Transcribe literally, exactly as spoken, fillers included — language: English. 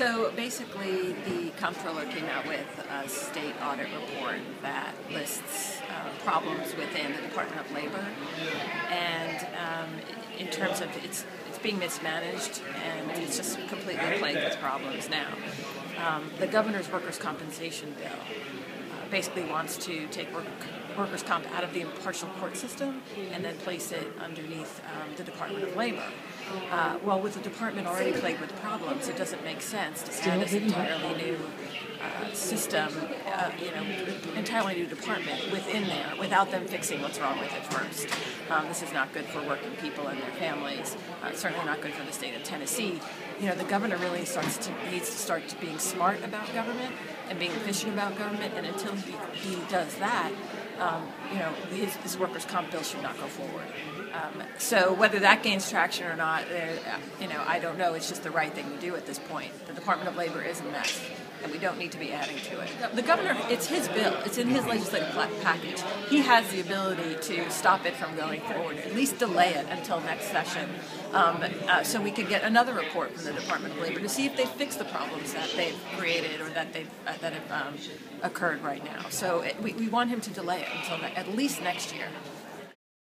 So basically, the comptroller came out with a state audit report that lists uh, problems within the Department of Labor, and um, in terms of it's it's being mismanaged, and it's just completely plagued with problems now. Um, the governor's workers' compensation bill uh, basically wants to take work, workers' comp out of the impartial court system and then place it underneath um, the Department of Labor. Uh, well, with the department already plagued with problems, it doesn't make sense to add this entirely new uh, system, uh, you know, entirely new department within there without them fixing what's wrong with it first. Um, this is not good for working people and their families. Uh, certainly not good for the state of Tennessee. You know, the governor really starts to, needs to start to being smart about government and being efficient about government, and until he, he does that, Um, you know, his, his workers' comp bill should not go forward. Um, so whether that gains traction or not, uh, you know, I don't know. It's just the right thing to do at this point. The Department of Labor is a mess, and we don't need to be adding to it. The governor, it's his bill. It's in his legislative package. He has the ability to stop it from going forward, at least delay it until next session, um, uh, so we could get another report from the Department of Labor to see if they fix the problems that they've created or that they've uh, that have um, occurred right now. So it, we, we want him to delay it until ne- at least next year.